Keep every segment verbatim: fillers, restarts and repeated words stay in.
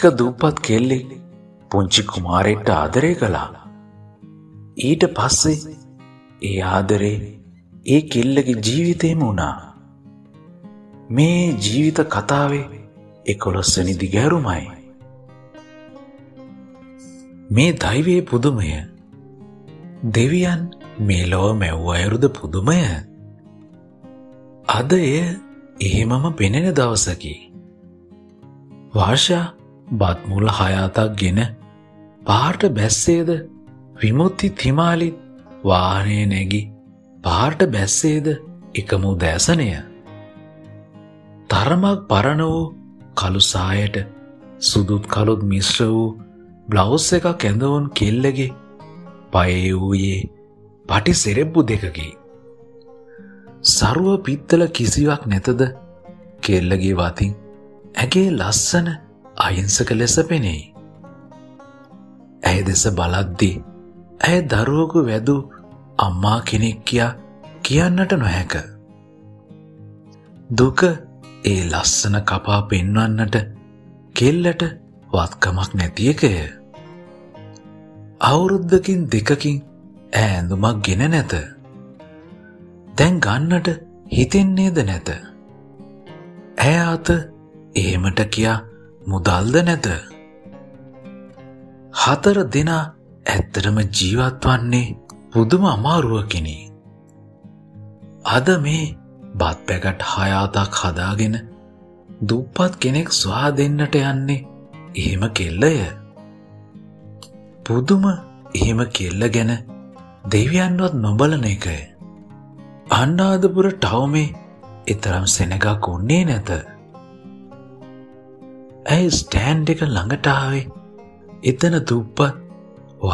ಚಿಕ್ಕ ದೂಪದ ಕೇಲಿ ಪುಂಚಿ ಕುಮಾರೇಟ ಆದರೆಗಳ ඊට ಪಸ್ಸೆ ಏ ಆದರೇ ಏ කෙල්ලගේ ජීවිතේම වුණා මේ ජීවිත කතාවේ එකොළොස් වෙනි දිගහැරුමයි මේ දෛවයේ පුදුමය දෙවියන් මේ ලෝව මැව්ව අයුරුද පුදුමය අද එය එහෙමම පෙනෙන දවසකි වර්ෂා බත් මුල හයතක් ගෙන පාට බැස්සේද විමුක්ති තිමාලි වාහනේ නැගි පාට බැස්සේද එකමු දැසණය තරමක් පරණ වූ කළු සායට සුදුත් කළුත් මිශ්‍ර වූ බ්ලවුස් එක කැඳවුන් කෙල්ලගේ පයේ වූයේ පටි සෙරෙබ්බු දෙකකි සරුව පිත්තල කිසිවක් නැතද කෙල්ලගේ වතින් ඇගේ ලස්සන අහිංසක ලෙස පෙනෙයි ඇය දෙස බලද්දී ඇය දරුවෙකු වැදු අම්මා කෙනෙක් කියා කියන්නට නොහැක දුක ඒ ලස්සන කපා පෙන්වන්නට කෙල්ලට වත්කමක් නැති එකය අවුරුද්දකින් දෙකකින් ඇඳුමක් ගෙන නැත දැන් ගන්නට හිතෙන්නේද නැත ඇය අත එහෙමට කියා මුදල්ද නැත හතර දෙනා ඇත්තටම ජීවත් වන්නේ පුදුම අමාරුවකිනි අද මේ බත් පැකට් හය අතක් හදාගෙන දුප්පත් කෙනෙක් සවා දෙන්නට යන්නේ එහෙම කෙල්ලය පුදුම එහෙම කෙල්ල ගැන දෙවියන්වත් නොබලන එකය අන්නාදපුර ටවුමේ එතරම් සෙනගක් උන්නේ නැත ඇයි ස්ටෑන්ඩ් එක ළඟට ආවේ එතන දුප්පත්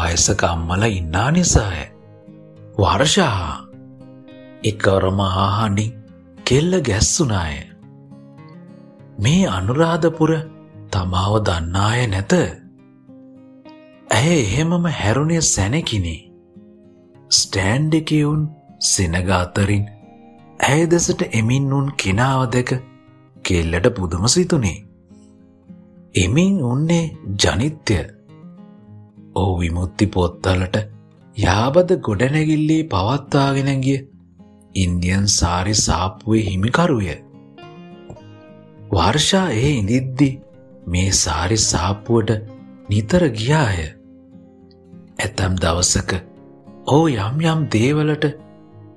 වයසක අම්මලා ඉන්නා නිසාය වර්ෂා එකවරම ආහණි කෙල්ල ගැස්සුණාය මේ අනුරාධපුර තමාව දන්නාය නැත ඇය එහෙමම හැරුණේ සැනකිනි ස්ටෑන්ඩ් එකේ උන් සෙනග අතරින් ඇය දෙසට එමින් උන් කෙනාව දැක කෙල්ලට පුදුම සිතුනේ එමින් උන්නේ ජනිත්‍ය ඔව් විමුක්ති පොත්වලට යාබද ගොඩනැගිල්ලේ පවත්වාගෙන ගිය ඉන්දියන් සාරි සාප්පුවේ හිමිකරුය වර්ෂා ඒ ඉඳිද්දි මේ සාරි සාප්පුවට නිතර ගියාය ඇතම් දවසක ඔහු යම් යම් දේවලට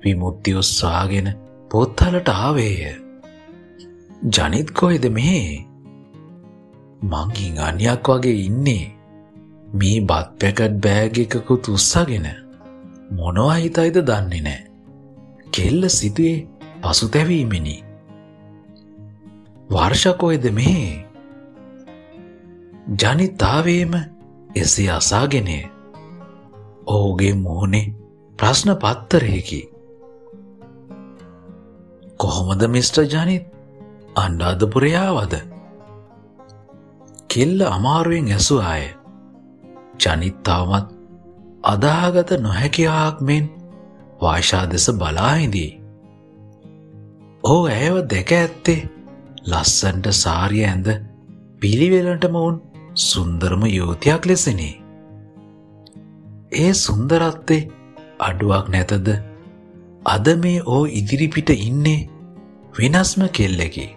විමුක්තිය උස්සාගෙන පොත්හලට ආවේය ජනිත් කොයිද මේ මං ගින්ගානියක් වගේ ඉන්නේ මේ බත් පැකට් බෑග් එකකුත් උස්සගෙන මොනවා හිතයිද දන්නේ නෑ කෙල්ල සිටුවේ පසුතැවීමෙනි වර්ෂා කොයිද මේ ජනිතාවේම එසේ අසාගෙනය ඔහුගේ මුහුණේ ප්‍රශ්න පත්තරයකි කොහොමද මිස්ටර් ජනිත් අන්ඩාධපුරයාවද කෙල්ල අමාරුවෙන් ඇසුආය ජනිත්තාවමත් අදාහගත නොහැකියාවක් මෙන් වර්ෂා දෙස බලාහිදී ඔහු ඇයව දැක ඇත්තේ ලස්සන්ට සාරිය ඇඳ පිළිවෙලටම උන් සුන්දරම යෝතියක් ලෙසනේ ඒ සුන්දරත්තේ අඩුවක් නැතද අද මේ ඕ ඉදිරිපිට ඉන්නේ වෙනස්ම කෙල්ලකි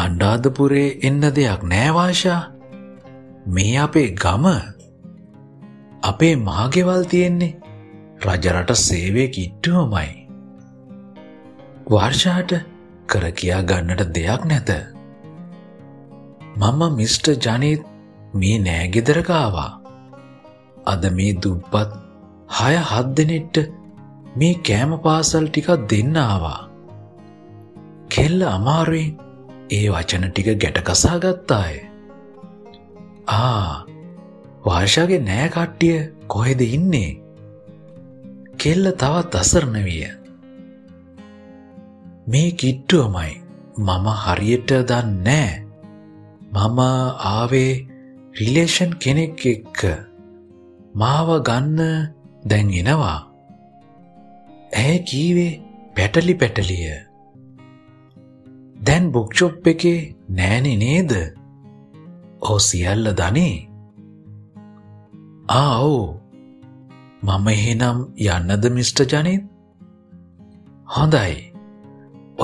අණ්ඩාධපුරේ එන්න දෙයක් නෑ වාෂා මේ අපේ ගම අපේ මහගෙවල් තියෙන්නේ රජරට සේවයේ කිට්ටුවමයි වර්ෂාට කර කියා ගන්නට දෙයක් නැත මම මිස්ටර් ජනිත් මේ නෑ ගෙදර ගාවා අද මේ දුප්පත් හය හත් දෙනෙට මේ කෑම පාසල් ටිකක් දෙන්න ආවා කෙල්ල අමාරුවෙන් ඒ වචන ටික ගැට කසා ගත්තාය ආ වර්ෂාගේ නෑ කට්ටිය කොහෙද ඉන්නේ කෙල්ල තවත් අසරණ විය මේ කිට්ටුවමයි මම හරියට දන්නේ නෑ මම ආවේ රිලේෂන් කෙනෙක් එක්ක මාව ගන්න දැන් එනවා ඇය කීවේ පැටලි පැටලිය දැන් බුක්ෂොප් එකේ නෑනේ නේද औसियाल दाने आओ මම එහෙනම් යන්නද මිස්ටර් ජනිත්? හොඳයි.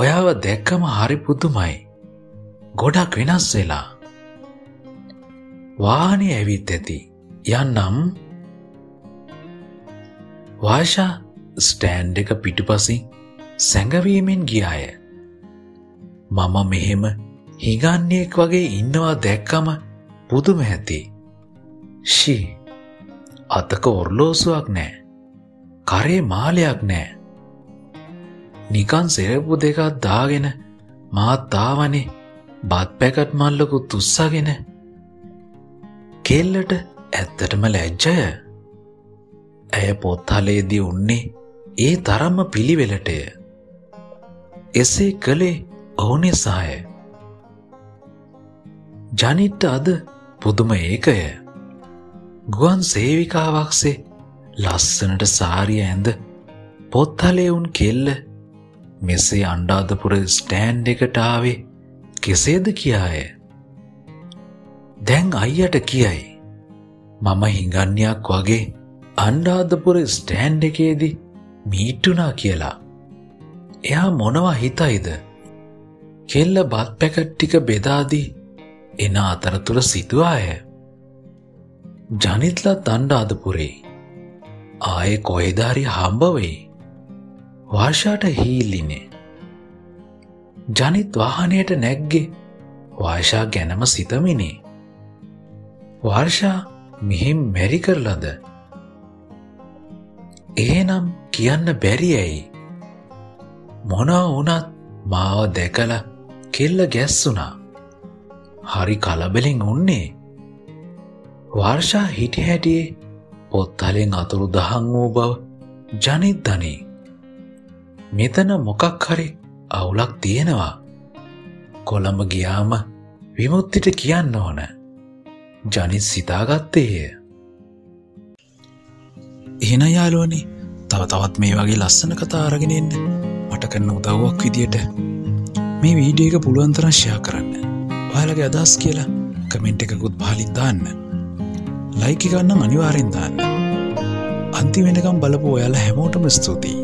ඔයාව දැක්කම හරි පුදුමයි. ගොඩක් වෙනස් වෙලා. වාහනේ ඇවිත් ඇති. යන්නම්. වාෂා ස්ටෑන්ඩ් එක පිටුපසින් සැඟවීමෙන් ගියාය. මම මෙහෙම හිඟන්නේක් වගේ ඉන්නවා දැක්කම පුදුම ඇති. ෂී අතක ඔරලෝසුවක් නෑ. කරේ මාලයක් නෑ. නිකන් සෙරප්පු දෙකක් දාගෙන මාත් තාවනේ බත් පැකට් මල්ලකුත් තුස්සගෙන. කෙල්ලට ඇත්තටම ලැජ්ජය. ඇය පොත්හලේදී උන්නේ ඒ තරම්ම පිළිවෙලටය. එසේ කළේ ඔහු නිසාය. ජනිට්ට අද පුදුම ඒකය. ගුවන් සේවිකාවක්සේ ලස්සනට සාරිය ඇඳ පොත්හලේ උන් කෙල්ල මෙසේ අණ්ඩාදපුර ස්ටෑන්ඩ් එකට ආවේ කෙසේද කියාය. දැන් අයියට කියයි මම හිඟන්නේක් වගේ අණ්ඩාදපුර ස්ටෑන්ඩ් එකේදී මීටුනා කියලා. එයා මොනවා හිතයිද? කෙල්ල බත් පැකට් ටික බෙදාදී එන අතරතුර සිටුවාය. ජනිත්ලා තණ්ඩාදපුරේ ආයේ කොහෙදාරි හම්බ වෙයි. වාෂාට හීලිනේ. ජනිත් වාහනයට නැග්ගේ වාෂා ගැනම සිතමිනේ. වාර්ෂා මෙහෙම මෙරි කරලාද? එහෙනම් කියන්න බැරි ඇයි? මොනවා වුණත් මාව දැකලා කෙල්ල ගැස්සුණා. හරි කලබලෙන් උන්නේ. වාර්ෂා හිටි හැටියේ පොත්තලෙන් අතුරු දහන් වූ බව ජනිත් දනී. මෙතන මොකක් හරි අවුලක් තියෙනවා. කොළඹ ගියාම විමුක්තිට කියන්න ඕන. ජනිත් සිතාගත්තේය. එහෙනම් යාළුවනේ තව තවත් මේ වගේ ලස්සන කතා අරගෙන එන්න මට කරන උදව්වක් විදියට මේ වීඩියෝ එක පුළුවන් තරම් ෂෙයා කරන්න. ඔයාලගේ අදහස් කියලා කමෙන්ට් එකකුත් පහලින් දාන්න. ලයික් එකක් නම් අනිවාර්යෙන් දාන්න. අන්තිම වෙනකම් බලපු ඔයාලා හැමෝටම ස්තුතියි.